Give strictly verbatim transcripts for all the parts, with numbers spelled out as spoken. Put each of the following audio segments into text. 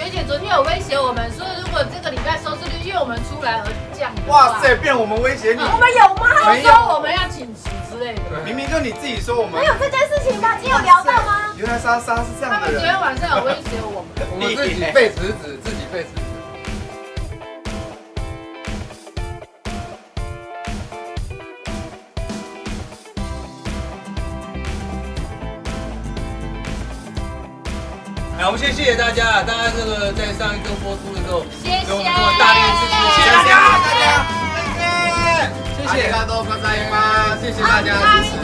学姐昨天有威胁我们说，如果这个礼拜收视率因为我们出来而降，哇塞，变我们威胁你？我们有吗？他说我们要请辞之类的，明明就你自己说我们没有这件事情的，你有聊到吗？原来莎莎是这样的。他们昨天晚上有威胁我们，我们自己被辞职，自己被辞职。 好，我们先谢谢大家，大家这个在上一周播出的时候，谢谢，我们大力支持，谢谢大家，大家，谢谢，谢谢大家，谢谢大家支持。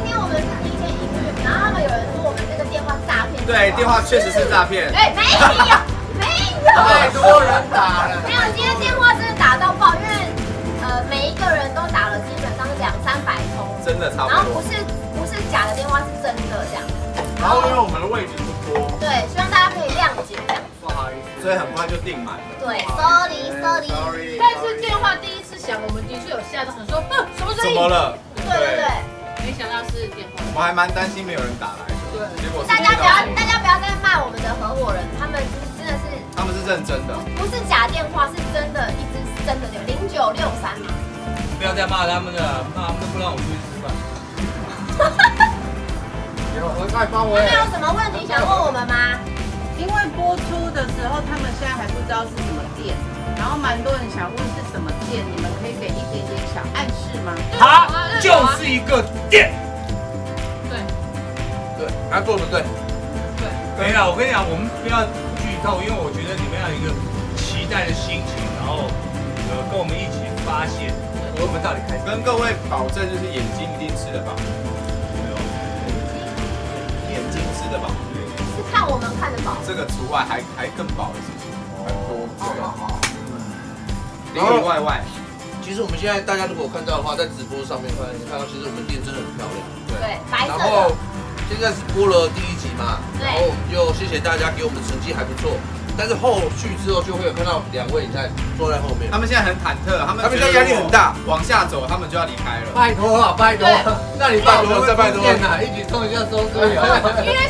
因为今天我们产生一些疑虑，然后他们有人说我们这个电话诈骗，对，电话确实是诈骗，哎，没有，没有，太多人打了，没有，今天电话真的打到爆，因为呃每一个人都打了基本上是两三百通，真的差不多，然后不是不是假的电话，是真的这样。然后因为我们的位置。 对，希望大家可以谅解。不好意思，所以很快就订满了。对 ，sorry sorry。但是电话第一次响，我们的确有吓到，想说，哼，什么声音？怎么了？对对对，没想到是电话。我们还蛮担心没有人打来的。对，结果大家不要，大家不要再骂我们的合伙人，他们真的是，他们是认真的，不是假电话，是真的，一直是真的有零九六三嘛。不要再骂他们了，骂他们不让我出去吃饭。 他们有什么问题想问我们吗？因为播出的时候，他们现在还不知道是什么店，然后蛮多人想问是什么店，你们可以给一点点小暗示吗？它就是一个店。对。对，他做的对。对。对啊，我跟你讲，我们不要剧透，因为我觉得你们要有一个期待的心情，然后呃跟我们一起发现我们到底开。跟各位保证，就是眼睛一定吃得饱。 吃得饱，是看我们看得饱。这个除外还还更饱的事情很多，对。里里外外，其实我们现在大家如果看到的话，在直播上面看，看到其实我们店真的很漂亮。对，白色。然后现在是播了第一集嘛，然后我们就谢谢大家给我们成绩还不错，但是后续之后就会有看到两位你在坐在后面，他们现在很忐忑，他们他们现在压力很大，往下走他们就要离开了。拜托啊，拜托，那你拜托再拜托呐，一起冲一下收视率。因为。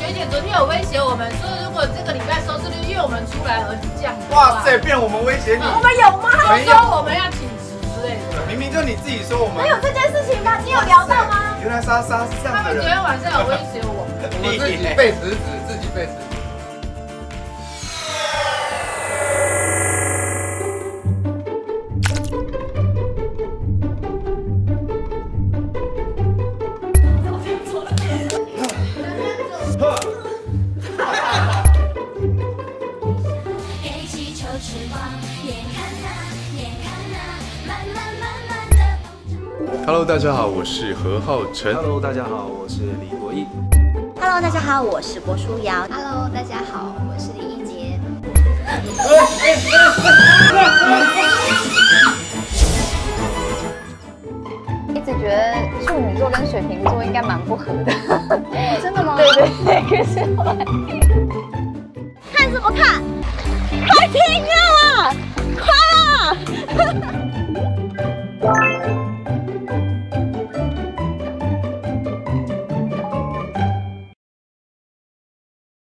学姐昨天有威胁我们说，如果这个礼拜收视率因为我们出来而降，哇塞，变我们威胁你？我们有吗？他说我们要请辞之类的，明明就你自己说我们没有这件事情的，你有聊到吗？原来莎莎是这样的人。他们昨天晚上有威胁我们，我们自己被辞职，自己被辞职。 Hello， 大家好，我是何浩晨。Hello， 大家好，我是李国毅。Hello， 大家好，我是郭书瑶。Hello， 大家好，我是李易杰。一直觉得处女座跟水瓶座应该蛮不合的。真的吗？对对对，可是我看什么看？快听啊！